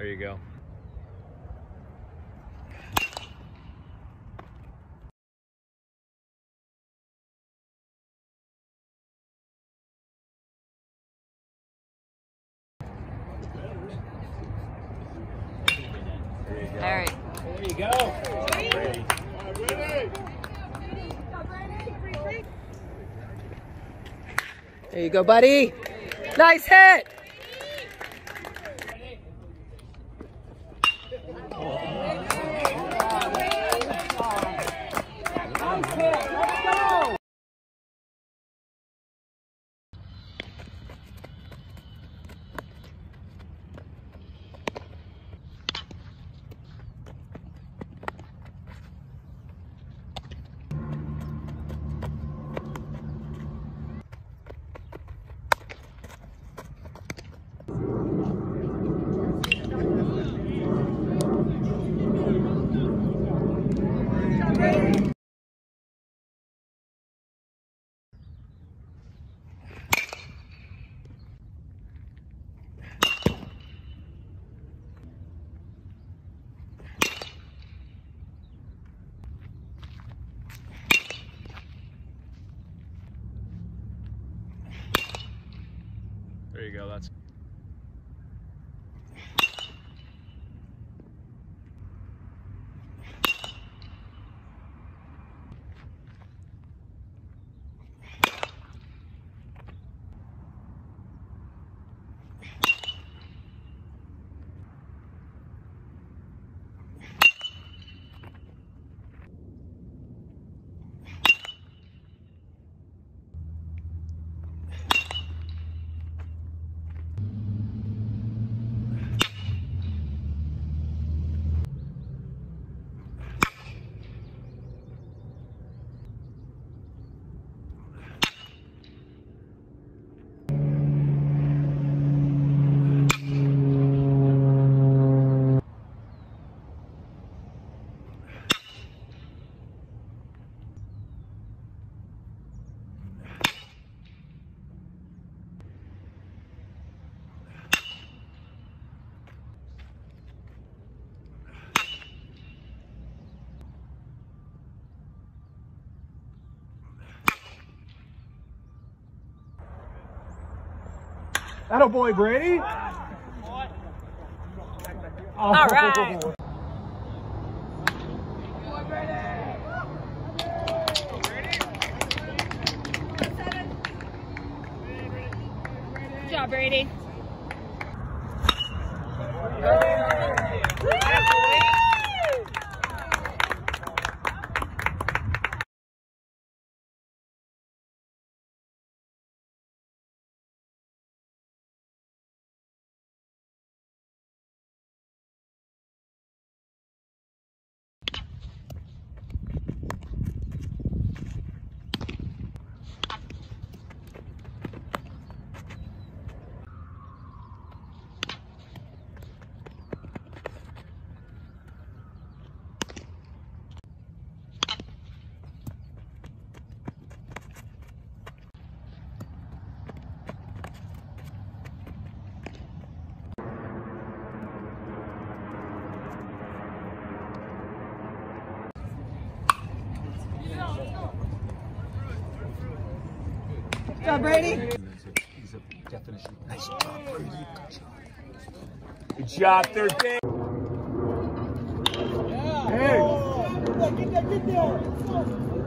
There you go. All right. There you go. Brady. There you go, buddy. Nice hit. There you go, that's that a boy, Brady. All right. Good job, Brady. Good job, Brady. He's a definition. Nice job, Brady. Good job. Good job, third day. Yeah. Hey. Get there.